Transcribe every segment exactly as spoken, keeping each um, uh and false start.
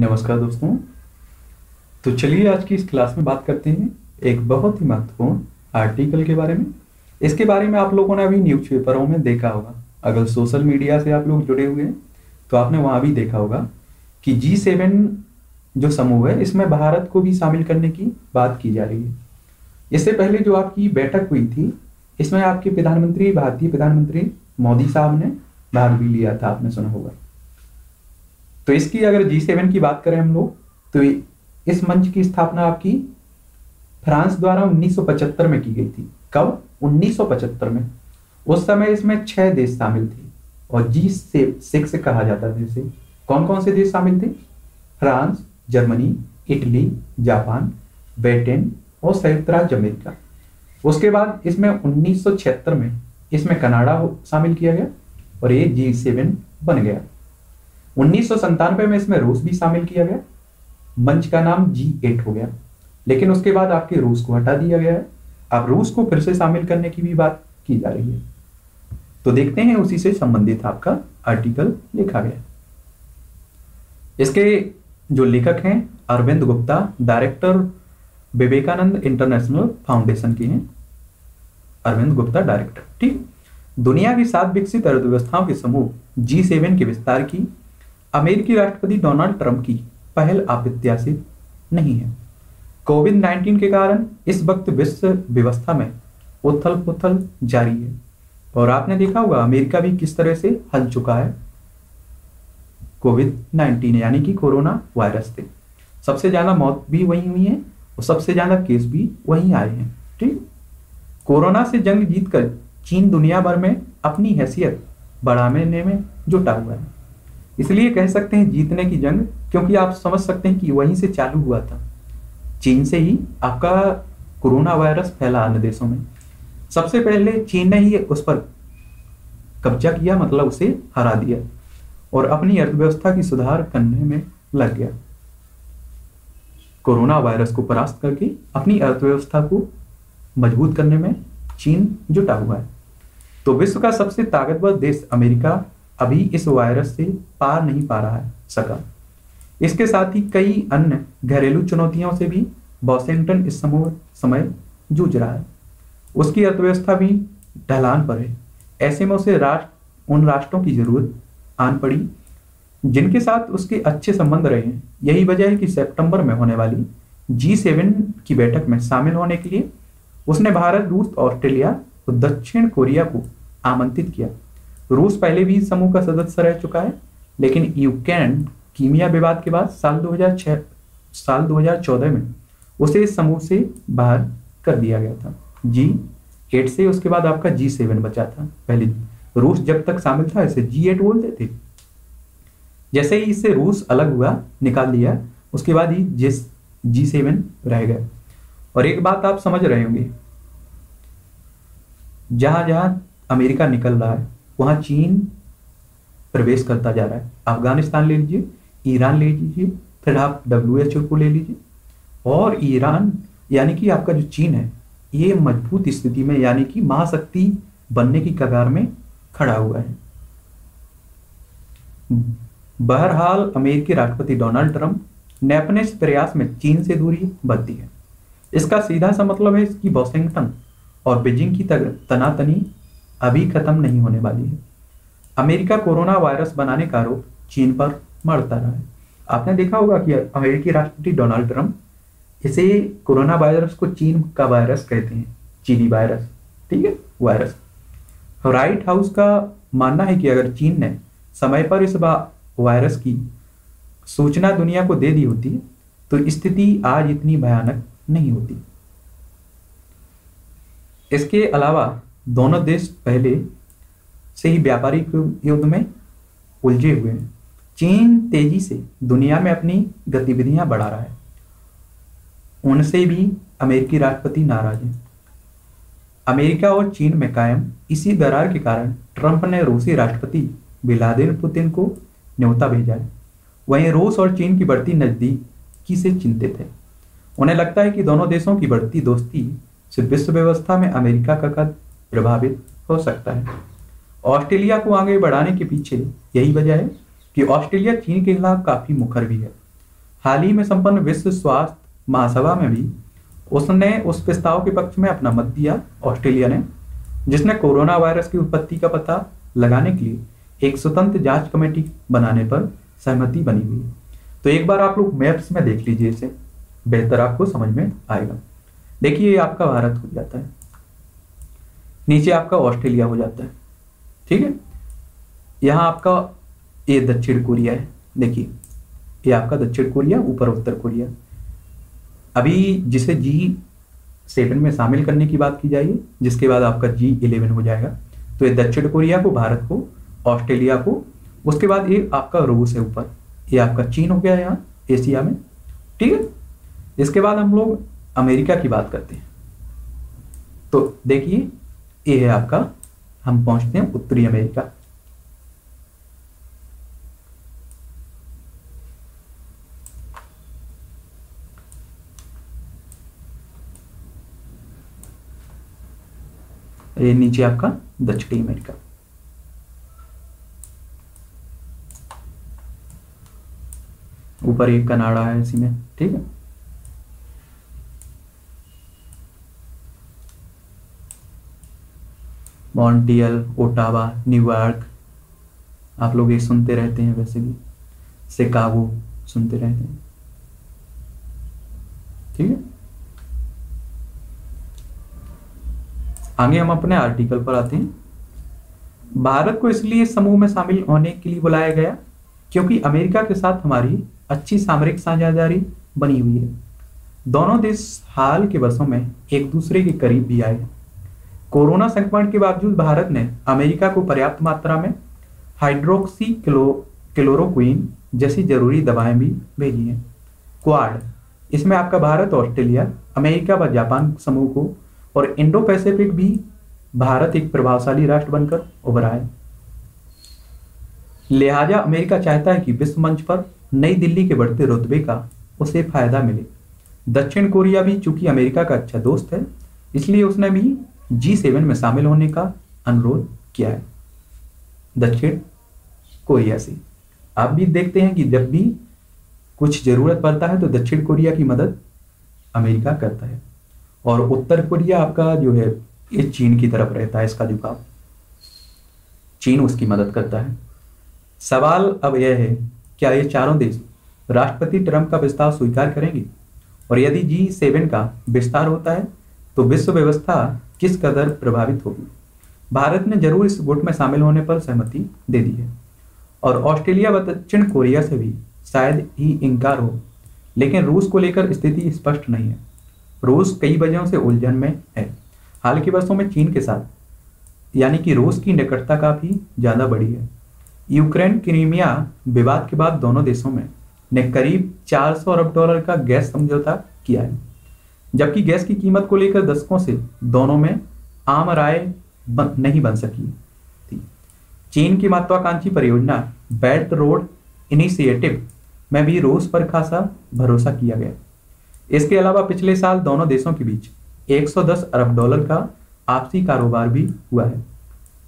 नमस्कार दोस्तों, तो चलिए आज की इस क्लास में बात करते हैं एक बहुत ही महत्वपूर्ण आर्टिकल के बारे में। इसके बारे में आप लोगों ने अभी न्यूज़पेपरों में देखा होगा। अगर सोशल मीडिया से आप लोग जुड़े हुए हैं तो आपने वहाँ भी देखा होगा कि जी सेवन जो समूह है इसमें भारत को भी शामिल करने की बात की जा रही है। इससे पहले जो आपकी बैठक हुई थी इसमें आपके प्रधानमंत्री भारतीय प्रधानमंत्री मोदी साहब ने भाग भी लिया था, आपने सुना होगा। तो इसकी अगर जी सेवन की बात करें हम लोग तो इस मंच की स्थापना आपकी फ्रांस द्वारा उन्नीस सौ पचहत्तर में की गई थी। कब? उन्नीस सौ पचहत्तर में। उस समय इसमें छह देश शामिल थे और जी सिक्स कहा जाता था इसे। कौन कौन से देश शामिल थे? France, Germany, Italy, Japan, Britain और संयुक्त राज्य अमेरिका। उसके बाद इसमें उन्नीस सौ छिहत्तर में इसमें कनाडा शामिल किया गया और ये जी सेवन बन गया। उन्नीस सौ संतानवे में इसमें रूस भी शामिल किया गया। मंच का नाम जी एट हो गया, लेकिन उसके बाद आपके रूस को हटा दिया गया है। अब रूस को फिर से शामिल करने की भी बात की जा रही है। तो देखते हैं उसी से संबंधित आपका आर्टिकल लिखा गया। इसके जो लेखक हैं Arvind Gupta, director Vivekananda international foundation के हैं। अरविंद गुप्ता डायरेक्टर, ठीक। दुनिया की सात विकसित अर्थव्यवस्थाओं के समूह जी सेवन के विस्तार की अमेरिकी राष्ट्रपति डोनाल्ड ट्रंप की पहल अप्रत्याशित नहीं है। कोविड नाइन्टीन के कारण इस वक्त विश्व व्यवस्था में उथल पुथल जारी है और आपने देखा होगा अमेरिका भी किस तरह से हल चुका है कोविड नाइन्टीन यानी कि कोरोना वायरस से। सबसे ज्यादा मौत भी वहीं हुई है और सबसे ज्यादा केस भी वहीं आए हैं, ठीक। कोरोना से जंग जीतकर चीन दुनिया भर में अपनी हैसियत बढ़ाने में जुटा हुआ है। इसलिए कह सकते हैं जीतने की जंग, क्योंकि आप समझ सकते हैं कि वहीं से चालू हुआ था। चीन से ही आपका कोरोना वायरस फैला अन्य देशों में। सबसे पहले चीन ने ही उस पर कब्जा किया, मतलब उसे हरा दिया और अपनी अर्थव्यवस्था की सुधार करने में लग गया। कोरोना वायरस को परास्त करके अपनी अर्थव्यवस्था को मजबूत करने में चीन जुटा हुआ है। तो विश्व का सबसे ताकतवर देश अमेरिका अभी इस वायरस से पार नहीं पा रहा है सका। इसके साथ ही कई अन्य घरेलू चुनौतियों से भी वॉशिंगटन इस समूह समय जूझ रहा है। उसकी अर्थव्यवस्था भी ढलान पर है। ऐसे में उसे राष्ट्र उन राष्ट्रों की जरूरत आन पड़ी जिनके साथ उसके अच्छे संबंध रहे हैं। यही वजह है कि सितंबर में होने वाली जी सेवन की बैठक में शामिल होने के लिए उसने भारत, रूस, ऑस्ट्रेलिया और दक्षिण कोरिया को आमंत्रित किया। रूस पहले भी समूह का सदस्य रह चुका है, लेकिन यूक्रेन कीमिया विवाद के बाद साल दो हज़ार छह साल दो हज़ार चौदह में उसे इस समूह से बाहर कर दिया गया था। जी एट से उसके बाद आपका जी सेवन बचा था। पहले रूस जब तक शामिल था इसे जी एट बोलते थे। जैसे ही इससे रूस अलग हुआ, निकाल दिया, उसके बाद ही जिस जी सेवन रह गया। और एक बात आप समझ रहे होंगे, जहां जहां अमेरिका निकल रहा है वहां चीन प्रवेश करता जा रहा है। अफगानिस्तान ले लीजिए, ईरान ले लीजिए, फिर आप डब्ल्यू एच ओ को ले लीजिए। और ईरान यानी कि आपका जो चीन है ये मजबूत स्थिति में यानी कि महाशक्ति बनने की कगार में खड़ा हुआ है। बहरहाल अमेरिकी राष्ट्रपति डोनाल्ड ट्रंप ने अपने इस प्रयास में चीन से दूरी बरती है। इसका सीधा सा मतलब है इसकी वॉशिंगटन और बीजिंग की तनातनी अभी खत्म नहीं होने वाली है। अमेरिका कोरोना वायरस बनाने का आरोप चीन पर मढ़ता रहा है। आपने देखा होगा कि अमेरिकी राष्ट्रपति डोनाल्ड ट्रंप इसे कोरोना वायरस को चीन का वायरस कहते हैं, चीनी वायरस, ठीक है, वायरस। व्हाइट हाउस का मानना है कि अगर चीन ने समय पर इस वायरस की सूचना दुनिया को दे दी होती तो स्थिति आज इतनी भयानक नहीं होती। इसके अलावा दोनों देश पहले से ही व्यापारिक युद्ध में उलझे हुए हैं। चीन तेजी से दुनिया में अपनी गतिविधियां बढ़ा रहा है। उनसे भी अमेरिकी राष्ट्रपति नाराज हैं। अमेरिका और चीन में कायम इसी दरार के कारण ट्रंप ने रूसी राष्ट्रपति व्लादिमीर पुतिन को न्योता भेजा है। वहीं रूस और चीन की बढ़ती नजदीकी से चिंतित है। उन्हें लगता है कि दोनों देशों की बढ़ती दोस्ती से विश्व व्यवस्था में अमेरिका का कद प्रभावित हो सकता है। ऑस्ट्रेलिया को आगे बढ़ाने के पीछे यही वजह है कि ऑस्ट्रेलिया चीन के खिलाफ काफी मुखर भी है। हाल ही में संपन्न विश्व स्वास्थ्य महासभा में भी उसने उस प्रस्ताव के पक्ष में अपना मत दिया ऑस्ट्रेलिया ने, जिसने कोरोना वायरस की उत्पत्ति का पता लगाने के लिए एक स्वतंत्र जांच कमेटी बनाने पर सहमति बनी हुई। तो एक बार आप लोग मैप्स में देख लीजिए, इसे बेहतर आपको समझ में आएगा। देखिए ये आपका भारत हो जाता है, नीचे आपका ऑस्ट्रेलिया हो जाता है, ठीक है, यहाँ आपका ये दक्षिण कोरिया है, देखिए ये आपका दक्षिण कोरिया, ऊपर उत्तर कोरिया। अभी जिसे जी सेवन में शामिल करने की बात की जाएगी, जिसके बाद आपका जी इलेवन हो जाएगा। तो ये दक्षिण कोरिया को, भारत को, ऑस्ट्रेलिया को, उसके बाद ये आपका रूस है ऊपर, ये आपका चीन हो गया यहाँ एशिया में, ठीक है। इसके बाद हम लोग अमेरिका की बात करते हैं, तो देखिए ये है आपका, हम पहुंचते हैं उत्तरी अमेरिका। ये नीचे आपका दक्षिणी अमेरिका। ऊपर एक कनाडा है इसी में, ठीक है। मॉन्ट्रियल, ओटावा, न्यूयॉर्क, आप लोग ये सुनते रहते हैं, वैसे भी शिकागो सुनते रहते हैं, ठीक है। आगे हम अपने आर्टिकल पर आते हैं। भारत को इसलिए समूह में शामिल होने के लिए बुलाया गया क्योंकि अमेरिका के साथ हमारी अच्छी सामरिक साझेदारी बनी हुई है। दोनों देश हाल के वर्षों में एक दूसरे के करीब भी आए हैं। कोरोना संक्रमण के बावजूद भारत ने अमेरिका को पर्याप्त मात्रा में हाइड्रोक्सी क्लोरोक्विन जैसी जरूरी दवाएं भी भेजी हैं। क्वाड, इसमें आपका भारत, ऑस्ट्रेलिया, अमेरिका व जापान समूह को और इंडो पैसिफिक भी भारत एक प्रभावशाली राष्ट्र बनकर उभरा है। लिहाजा अमेरिका चाहता है कि विश्व मंच पर नई दिल्ली के बढ़ते रुतबे का उसे फायदा मिले। दक्षिण कोरिया भी चूंकि अमेरिका का अच्छा दोस्त है, इसलिए उसने भी जी सेवन में शामिल होने का अनुरोध किया है दक्षिण कोरिया से। आप भी देखते हैं कि जब भी कुछ जरूरत पड़ता है तो दक्षिण कोरिया की मदद अमेरिका करता है, और उत्तर कोरिया आपका जो है ये चीन की तरफ रहता है, इसका झुकाव, चीन उसकी मदद करता है। सवाल अब यह है, क्या ये चारों देश राष्ट्रपति ट्रंप का प्रस्ताव स्वीकार करेंगे? और यदि जी सेवन का विस्तार होता है तो विश्व व्यवस्था किस कदर प्रभावित होगी? भारत ने जरूर इस गुट में शामिल होने पर सहमति दे दी है, और ऑस्ट्रेलिया व दक्षिण कोरिया से भी शायद ही इनकार हो, लेकिन रूस को लेकर स्थिति स्पष्ट नहीं है। रूस कई वजहों से उलझन में है। हाल के वर्षों में चीन के साथ यानी कि रूस की निकटता काफ़ी ज़्यादा बढ़ी है। यूक्रेन क्रीमिया विवाद के बाद दोनों देशों में ने करीब चार सौ अरब डॉलर का गैस समझौता किया है, जबकि गैस की कीमत को लेकर दशकों से दोनों में आम राय बन, नहीं बन सकी थी। चीन की महत्वाकांक्षी परियोजना बेल्ट रोड इनिशिएटिव में भी रूस पर खासा भरोसा किया गया। इसके अलावा पिछले साल दोनों देशों के बीच एक सौ दस अरब डॉलर का आपसी कारोबार भी हुआ है,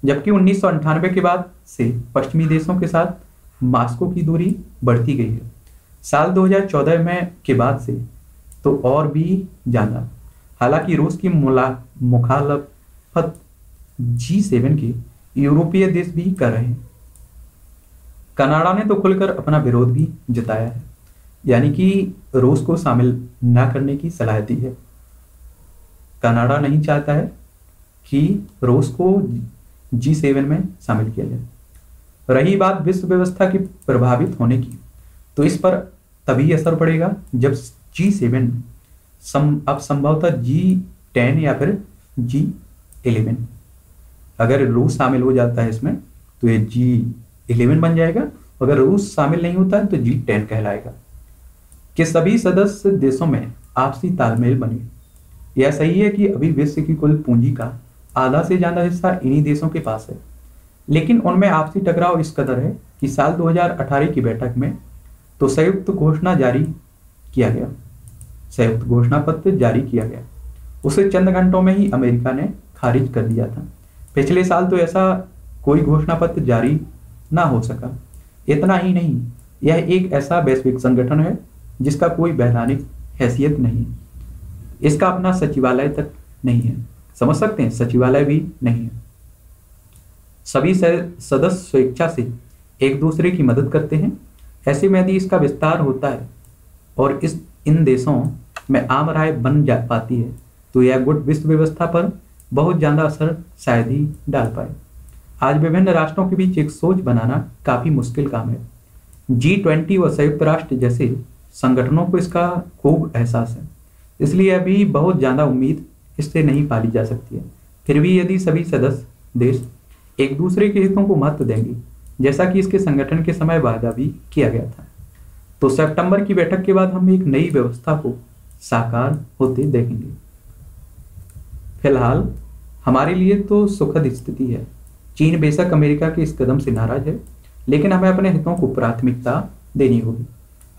जबकि उन्नीस सौ अंठानवे के बाद से पश्चिमी देशों के साथ मास्को की दूरी बढ़ती गई है। साल दो हज़ार चौदह में के बाद से तो और भी ज़्यादा। हालांकि रूस की मुखालफत जी सेवन के यूरोपीय देश भी कर रहे हैं। कनाडा ने तो खुलकर अपना विरोध भी जताया है, यानी कि रूस को शामिल न करने की सलाह दी है। कनाडा नहीं चाहता है कि रूस को जी सेवन में शामिल किया जाए। रही बात विश्व व्यवस्था के प्रभावित होने की, तो इस पर तभी असर पड़ेगा जब जी सेवन सम, अब संभवतः जी टेन या फिर जी इलेवन, अगर रूस शामिल हो जाता है इसमें तो ये जी इलेवन बन जाएगा, अगर रूस शामिल नहीं होता है तो जी टेन कहलाएगा, कि सभी सदस्य देशों में आपसी तालमेल बने। यह सही है कि अभी विश्व की कुल पूंजी का आधा से ज़्यादा हिस्सा इन्हीं देशों के पास है, लेकिन उनमें आपसी टकराव इस कदर है कि साल दो हज़ार अठारह की बैठक में तो संयुक्त घोषणा जारी किया गया, संयुक्त घोषणा पत्र जारी किया गया, उसे चंद घंटों में ही अमेरिका ने खारिज कर दिया था। पिछले साल तो ऐसा कोई घोषणा पत्र जारी ना हो सका। इतना ही नहीं, यह एक ऐसा वैश्विक संगठन है जिसका कोई वैधानिक हैसियत नहीं, इसका अपना सचिवालय तक नहीं है, समझ सकते हैं, सचिवालय भी नहीं है। सभी सदस्य स्वेच्छा से एक दूसरे की मदद करते हैं। ऐसे में यदि इसका विस्तार होता है और इस इन देशों में आम राय बन जा पाती है तो यह गुट विश्व व्यवस्था पर बहुत ज़्यादा असर शायद ही डाल पाए। आज विभिन्न राष्ट्रों के बीच एक सोच बनाना काफ़ी मुश्किल काम है। जी ट्वेंटी व संयुक्त राष्ट्र जैसे संगठनों को इसका खूब एहसास है, इसलिए अभी बहुत ज़्यादा उम्मीद इससे नहीं पाली जा सकती है। फिर भी यदि सभी सदस्य देश एक दूसरे के हितों को महत्व देंगे, जैसा कि इसके संगठन के समय वादा भी किया गया था, तो सितंबर की बैठक के बाद हम एक नई व्यवस्था को साकार होते देखेंगे। फिलहाल हमारे लिए तो सुखद स्थिति है। चीन बेशक अमेरिका के इस कदम से नाराज है, लेकिन हमें अपने हितों को प्राथमिकता देनी होगी।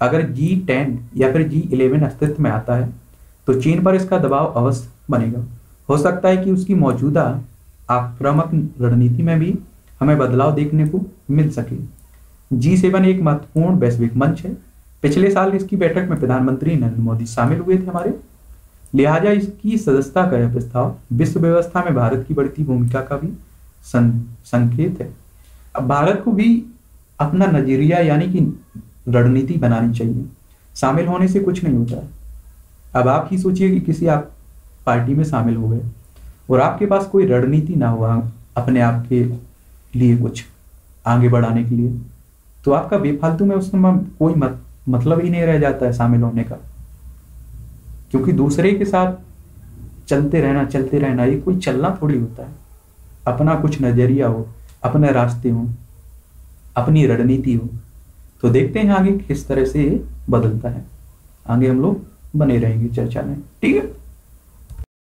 अगर जी टेन या फिर जी इलेवन अस्तित्व में आता है तो चीन पर इसका दबाव अवश्य बनेगा। हो सकता है कि उसकी मौजूदा आक्रामक रणनीति में भी हमें बदलाव देखने को मिल सके। जी सेवन एक महत्वपूर्ण वैश्विक मंच है। पिछले साल इसकी बैठक में प्रधानमंत्री नरेंद्र मोदी शामिल हुए थे हमारे, लिहाजा इसकी सदस्यता का यह प्रस्ताव विश्व व्यवस्था में भारत की बढ़ती भूमिका का भी संकेत है। अब भारत को भी अपना नजरिया यानी कि रणनीति बनानी चाहिए, शामिल होने से कुछ नहीं होता। अब आप ही सोचिए कि किसी आप पार्टी में शामिल हो गए और आपके पास कोई रणनीति ना हुआ अपने आप के लिए कुछ आगे बढ़ाने के लिए, तो आपका बेफालतू में उसमें कोई मत, मतलब ही नहीं रह जाता है शामिल होने का, क्योंकि दूसरे के साथ चलते रहना चलते रहना ये कोई चलना थोड़ी होता है। अपना कुछ नजरिया हो, अपने रास्ते हो, अपनी रणनीति हो, तो देखते हैं आगे किस तरह से ये बदलता है। आगे हम लोग बने रहेंगे चर्चा में, ठीक है।